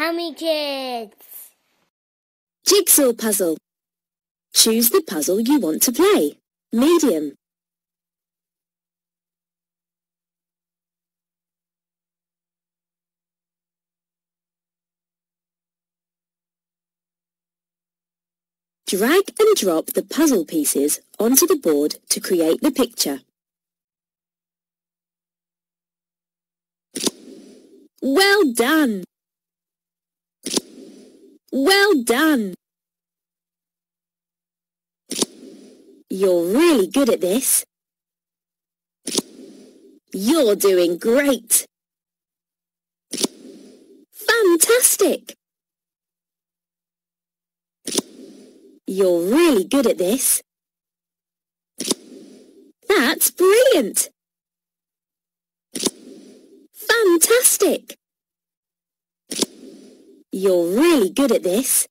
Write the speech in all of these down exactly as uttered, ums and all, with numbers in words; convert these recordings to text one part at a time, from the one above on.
Hammy Kids! Jigsaw puzzle. Choose the puzzle you want to play. Medium. Drag and drop the puzzle pieces onto the board to create the picture. Well done! Well done! You're really good at this. You're doing great! Fantastic! You're really good at this. That's brilliant! Fantastic! You're really good at this.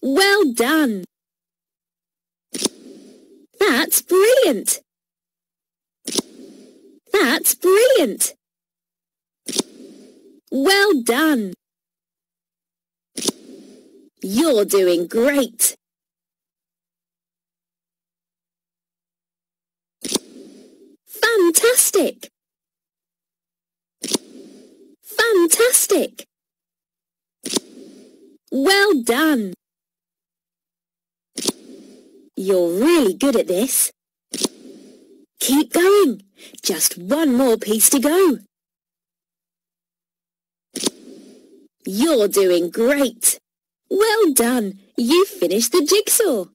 Well done! That's brilliant! That's brilliant! Well done! You're doing great! Fantastic! Fantastic! Well done! You're really good at this. Keep going! Just one more piece to go. You're doing great! Well done! You finished the jigsaw!